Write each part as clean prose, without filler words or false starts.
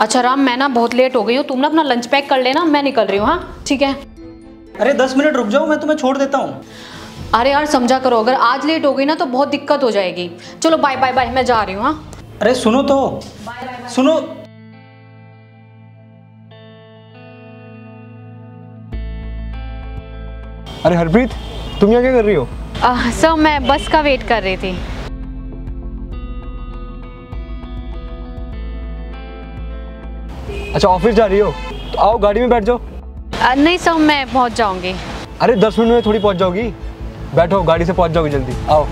अच्छा राम, मैं ना बहुत लेट हो गई हूँ, तुम ना अपना लंच पैक कर लेना, मैं निकल रही हूँ। हाँ ठीक है। अरे 10 मिनट रुक जाओ, मैं तुम्हें छोड़ देता हूँ। अरे यार समझा करो, अगर आज लेट हो गई ना तो बहुत दिक्कत हो जाएगी। चलो बाय बाय बाय, मैं जा रही हूँ। हाँ अरे सुनो तो, बाय बाय सुनो। अरे हरप्रीत, तुम यहाँ क्या कर रही हो? सर मैं बस का वेट कर रही थी। अच्छा ऑफिस जा रही हो, तो आओ गाड़ी में बैठ जाओ। नहीं सर मैं पहुँच जाऊँगी। अरे 10 मिनट में थोड़ी पहुँच जाओगी, बैठो गाड़ी से पहुँच जाओगी जल्दी, आओ।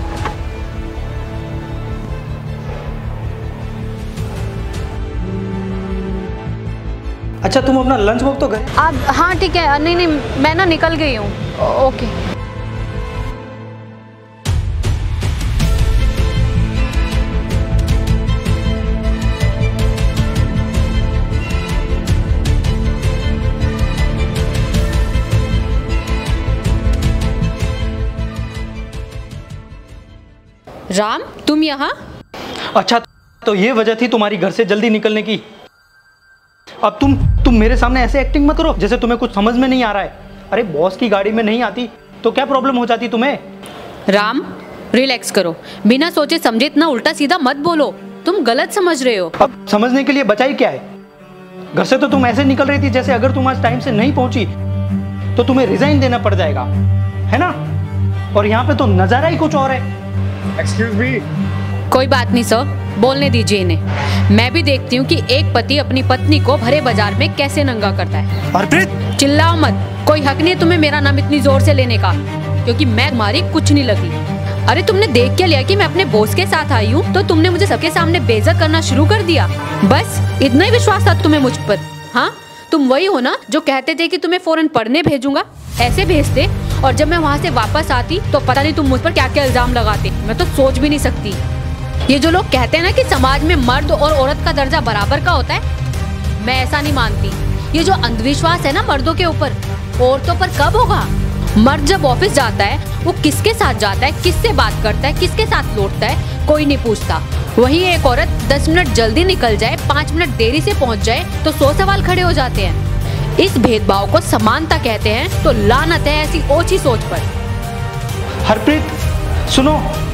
अच्छा तुम अपना लंच बॉक्स तो गए आप? हाँ ठीक है। नहीं नहीं मैं ना निकल गई हूँ। ओके राम, तुम यहाँ? अच्छा तो ये वजह थी तुम्हारी घर से जल्दी निकलने की। अब तुम मेरे सामने ऐसे एक्टिंग मत करो जैसे तुम्हें कुछ समझ में नहीं आ रहा है। अरे बॉस की गाड़ी में नहीं आती तो क्या प्रॉब्लम हो जाती तुम्हें? राम रिलैक्स करो, बिना सोचे समझे इतना उल्टा सीधा मत बोलो, तुम गलत समझ रहे हो। अब समझने के लिए बचा ही क्या है? घर से तो तुम ऐसे निकल रही थी जैसे अगर तुम आज टाइम से नहीं पहुंची तो तुम्हें रिजाइन देना पड़ जाएगा, है ना? और यहाँ पे तो नजारा ही कुछ और है। Excuse me. कोई बात नहीं सर, बोलने दीजिए इन्हें। मैं भी देखती हूँ कि एक पति अपनी पत्नी को भरे बाजार में कैसे नंगा करता है। अर्पित चिल्लाओ मत, कोई हक नहीं है तुम्हें मेरा नाम इतनी जोर से लेने का, क्योंकि मैं तुम्हारी कुछ नहीं लगी। अरे तुमने देख क्या लिया कि मैं अपने बॉस के साथ आई हूँ तो तुमने मुझे सबके सामने बेइज्जत करना शुरू कर दिया? बस इतना ही विश्वास था तुम्हें मुझ पर। हाँ तुम वही हो ना जो कहते थे कि तुम्हें फौरन पढ़ने भेजूंगा, ऐसे भेजते और जब मैं वहाँ से वापस आती तो पता नहीं तुम मुझ पर क्या क्या इल्जाम लगाते, मैं तो सोच भी नहीं सकती। ये जो लोग कहते हैं ना कि समाज में मर्द और औरत का दर्जा बराबर का होता है, मैं ऐसा नहीं मानती। ये जो अंधविश्वास है ना मर्दों के ऊपर, औरतों पर कब होगा? मर्द जब ऑफिस जाता है वो किसके साथ जाता है, किससे बात करता है, किसके साथ लौटता है, कोई नहीं पूछता। वही एक औरत 10 मिनट जल्दी निकल जाए, 5 मिनट देरी से पहुँच जाए तो 100 सवाल खड़े हो जाते हैं। इस भेदभाव को समानता कहते हैं, तो लानत है ऐसी ओछी सोच पर। हरप्रीत सुनो,